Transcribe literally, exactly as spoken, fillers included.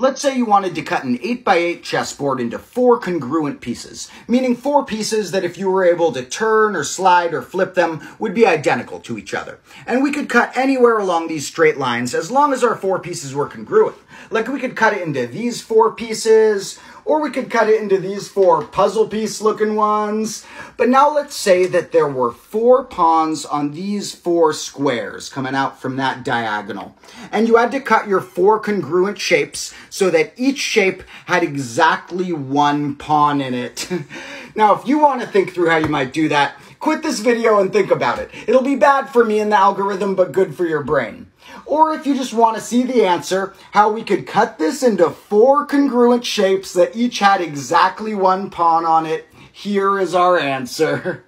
Let's say you wanted to cut an eight by eight chessboard into four congruent pieces, meaning four pieces that if you were able to turn or slide or flip them would be identical to each other. And we could cut anywhere along these straight lines as long as our four pieces were congruent. Like we could cut it into these four pieces, or we could cut it into these four puzzle piece looking ones. But now let's say that there were four pawns on these four squares coming out from that diagonal. And you had to cut your four congruent shapes so that each shape had exactly one pawn in it. Now, if you want to think through how you might do that, quit this video and think about it. It'll be bad for me and the algorithm, but good for your brain. Or if you just want to see the answer, how we could cut this into four congruent shapes that each had exactly one pawn on it, here is our answer.